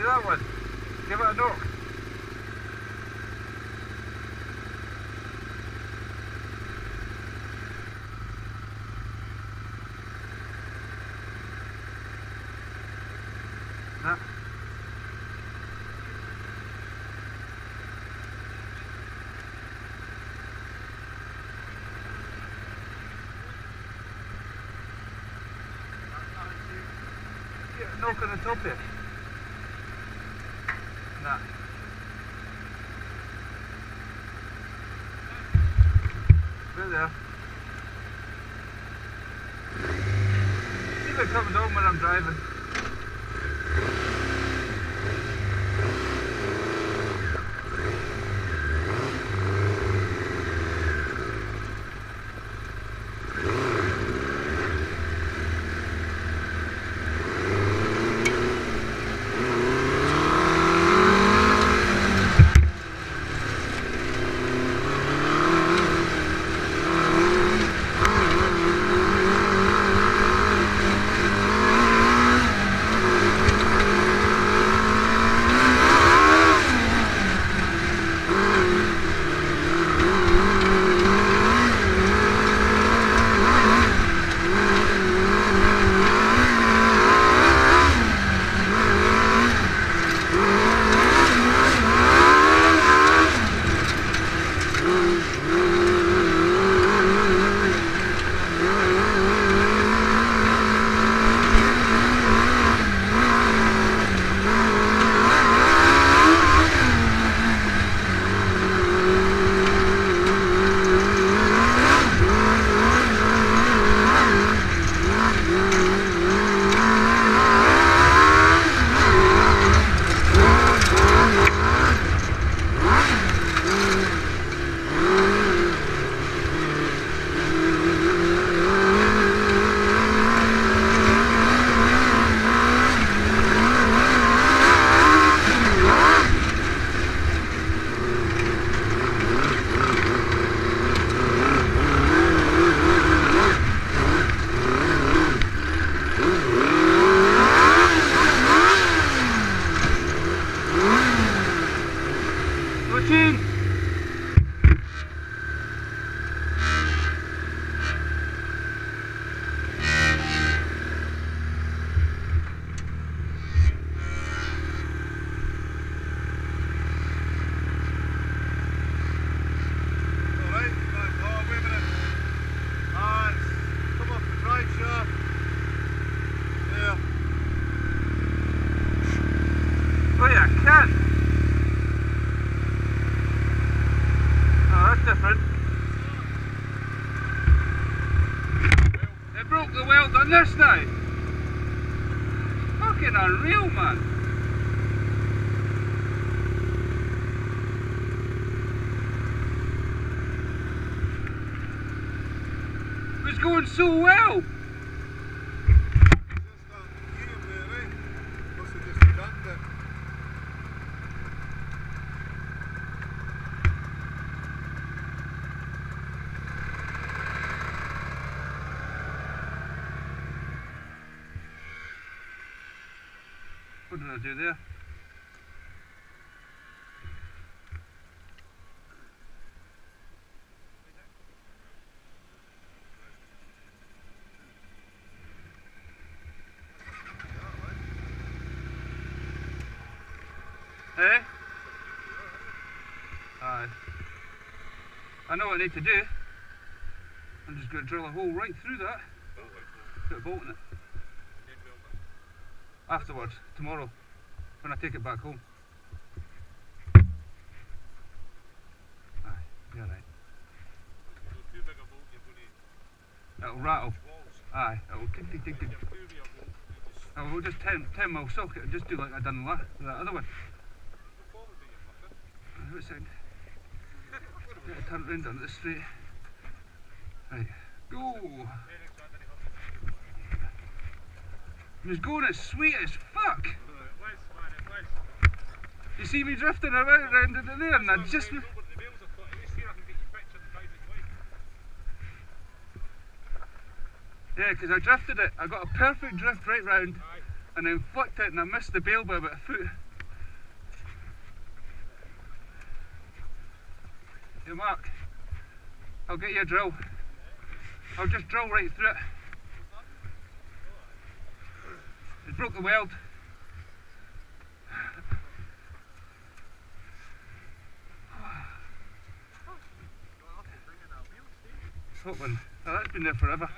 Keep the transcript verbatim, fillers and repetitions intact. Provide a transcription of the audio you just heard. See that one? Give it a knock. No. No, knock on the top here. No. Right there. See if it comes on when I'm driving. This night, fucking unreal, man. It was going so well. What did I do there? Hey? Aye. I know what I need to do. I'm just going to drill a hole right through that. Put a bolt in it. Afterwards, tomorrow, when I take it back home. Aye, you're right. It'll rattle. Aye, it'll tick tick tick tick. I'll just ten mil socket and just do like I done that, that other one. Wait a second. Turn round on this straight. Right, go! It was going as sweet as fuck. It was, man, it was. You see me drifting around around it there, and I just. Yeah, because I drifted it. I got a perfect drift right round, and then flicked it, and I missed the bale by about a foot. Your mark. I'll get you a drill. I'll just drill right through it. It broke the weld. It's hoping. Oh, that's been there forever.